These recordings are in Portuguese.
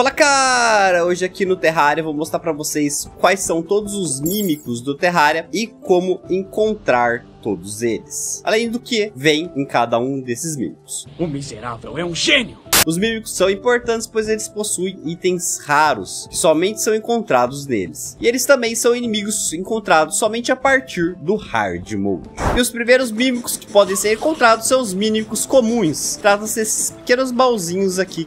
Fala, cara! Hoje aqui no Terraria eu vou mostrar pra vocês quais são todos os mímicos do Terraria e como encontrar todos eles. Além do que vem em cada um desses mímicos. O miserável é um gênio! Os mímicos são importantes, pois eles possuem itens raros, que somente são encontrados neles. E eles também são inimigos encontrados somente a partir do Hard Mode. E os primeiros mímicos que podem ser encontrados são os mímicos comuns. Trata-se desses pequenos baúzinhos aqui.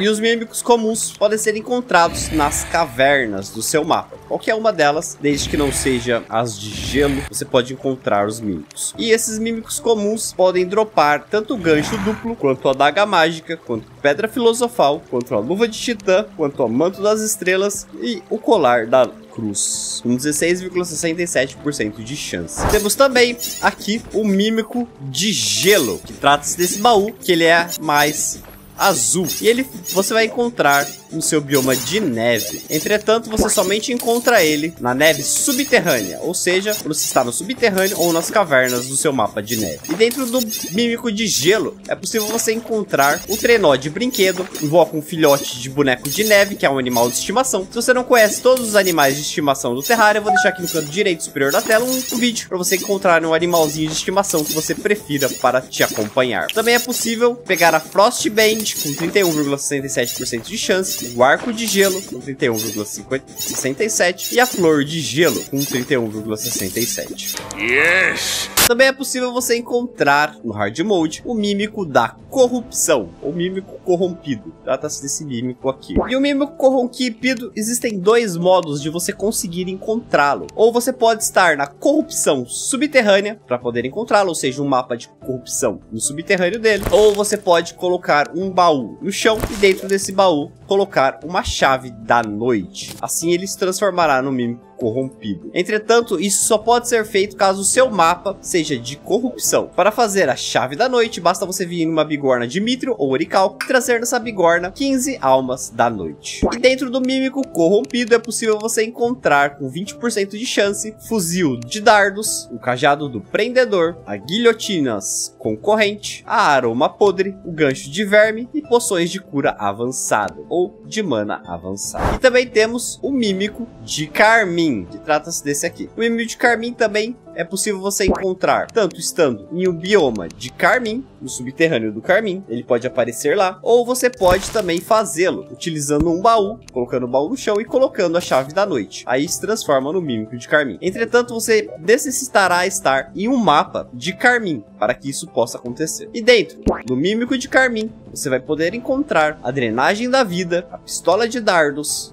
E os mímicos comuns podem ser encontrados nas cavernas do seu mapa. Qualquer uma delas, desde que não seja as de gelo, você pode encontrar os mímicos. E esses mímicos comuns podem dropar tanto o gancho duplo, quanto a adaga mágica, quanto a pedra filosofal, quanto a luva de titã, quanto a manto das estrelas e o colar da cruz, com 16,67% de chance. Temos também aqui o mímico de gelo, que trata-se desse baú, que ele é mais azul, e ele você vai encontrar no seu bioma de neve. Entretanto, você somente encontra ele na neve subterrânea, ou seja, quando você está no subterrâneo ou nas cavernas do seu mapa de neve. E dentro do mímico de gelo, é possível você encontrar o trenó de brinquedo, invoca um filhote de boneco de neve, que é um animal de estimação. Se você não conhece todos os animais de estimação do Terraria, eu vou deixar aqui no canto direito superior da tela um vídeo para você encontrar um animalzinho de estimação que você prefira para te acompanhar. Também é possível pegar a Frostband, com 31,67% de chance, o arco de gelo com 31,67% e a flor de gelo com 31,67%. Yes! Também é possível você encontrar no Hard Mode o mímico da corrupção, ou mímico corrompido. Trata-se desse mímico aqui. E o mímico corrompido, existem dois modos de você conseguir encontrá-lo. Ou você pode estar na corrupção subterrânea para poder encontrá-lo, ou seja, um mapa de corrupção no subterrâneo dele. Ou você pode colocar um baú no chão e dentro desse baú colocar uma chave da noite. Assim ele se transformará no mímico corrompido. Entretanto, isso só pode ser feito caso o seu mapa seja de corrupção. Para fazer a chave da noite, basta você vir em uma bigorna de Mítrio ou Oricalco e trazer nessa bigorna 15 almas da noite. E dentro do mímico corrompido é possível você encontrar com 20% de chance fuzil de dardos, o cajado do prendedor, a guilhotinas com corrente, a aroma podre, o gancho de verme e poções de cura avançada ou de mana avançada. E também temos o mímico de carmim, que trata-se desse aqui. O mímico de carmim também é possível você encontrar tanto estando em um bioma de carmim, no subterrâneo do carmim, ele pode aparecer lá, ou você pode também fazê-lo utilizando um baú, colocando o baú no chão e colocando a chave da noite. Aí se transforma no mímico de carmim. Entretanto, você necessitará estar em um mapa de carmim para que isso possa acontecer. E dentro do mímico de carmim, você vai poder encontrar a drenagem da vida, a pistola de dardos,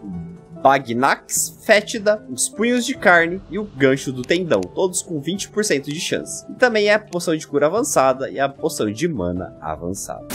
Bagnax fétida, os punhos de carne e o gancho do tendão, todos com 20% de chance. E também é a poção de cura avançada e a poção de mana avançada.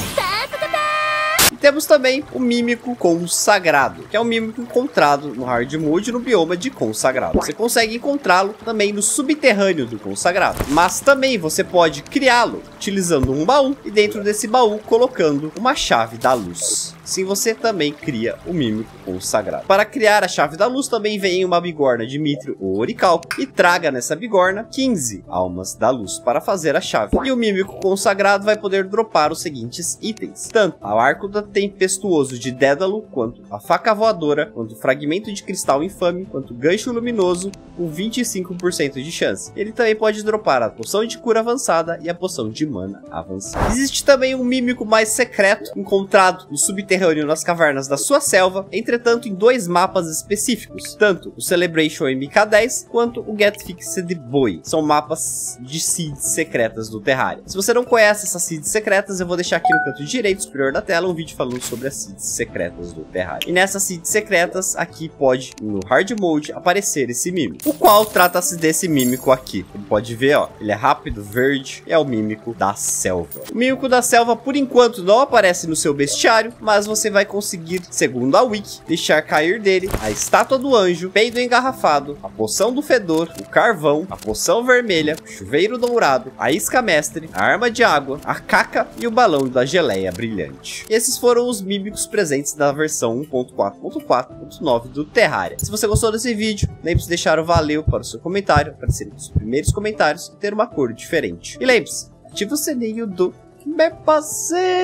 Temos também o mímico consagrado, que é um mímico encontrado no Hard Mode no bioma de consagrado. Você consegue encontrá-lo também no subterrâneo do consagrado, mas também você pode criá-lo utilizando um baú e dentro desse baú colocando uma chave da luz. Assim você também cria o mímico consagrado. Para criar a chave da luz também vem uma bigorna de Mítrio ou Oricalco e traga nessa bigorna 15 almas da luz para fazer a chave. E o mímico consagrado vai poder dropar os seguintes itens, tanto ao arco da tempestuoso de Dédalo, quanto a faca voadora, quanto fragmento de cristal infame, quanto gancho luminoso, com 25% de chance. Ele também pode dropar a poção de cura avançada e a poção de mana avançada. Existe também um mímico mais secreto, encontrado no subterrâneo nas cavernas da sua selva, entretanto em dois mapas específicos, tanto o Celebration MK10 quanto o Get Fixed Boy. São mapas de seeds secretas do Terraria. Se você não conhece essas seeds secretas, eu vou deixar aqui no canto direito superior da tela um vídeo falando sobre as seeds secretas do Terraria. E nessas seeds secretas, aqui pode, no Hard Mode, aparecer esse mímico, o qual trata-se desse mímico aqui. Como pode ver, ó, ele é rápido, verde, é o mímico da selva. O mímico da selva, por enquanto, não aparece no seu bestiário, mas você vai conseguir, segundo a Wiki, deixar cair dele a estátua do anjo, peido engarrafado, a poção do fedor, o carvão, a poção vermelha, o chuveiro dourado, a isca mestre, a arma de água, a caca e o balão da geleia brilhante. E esses foram os mímicos presentes na versão 1.4.4.9 do Terraria. Se você gostou desse vídeo, lembre-se de deixar o valeu para o seu comentário, para ser um dos primeiros comentários e ter uma cor diferente. E lembre-se, ative o sininho do Me Passeia!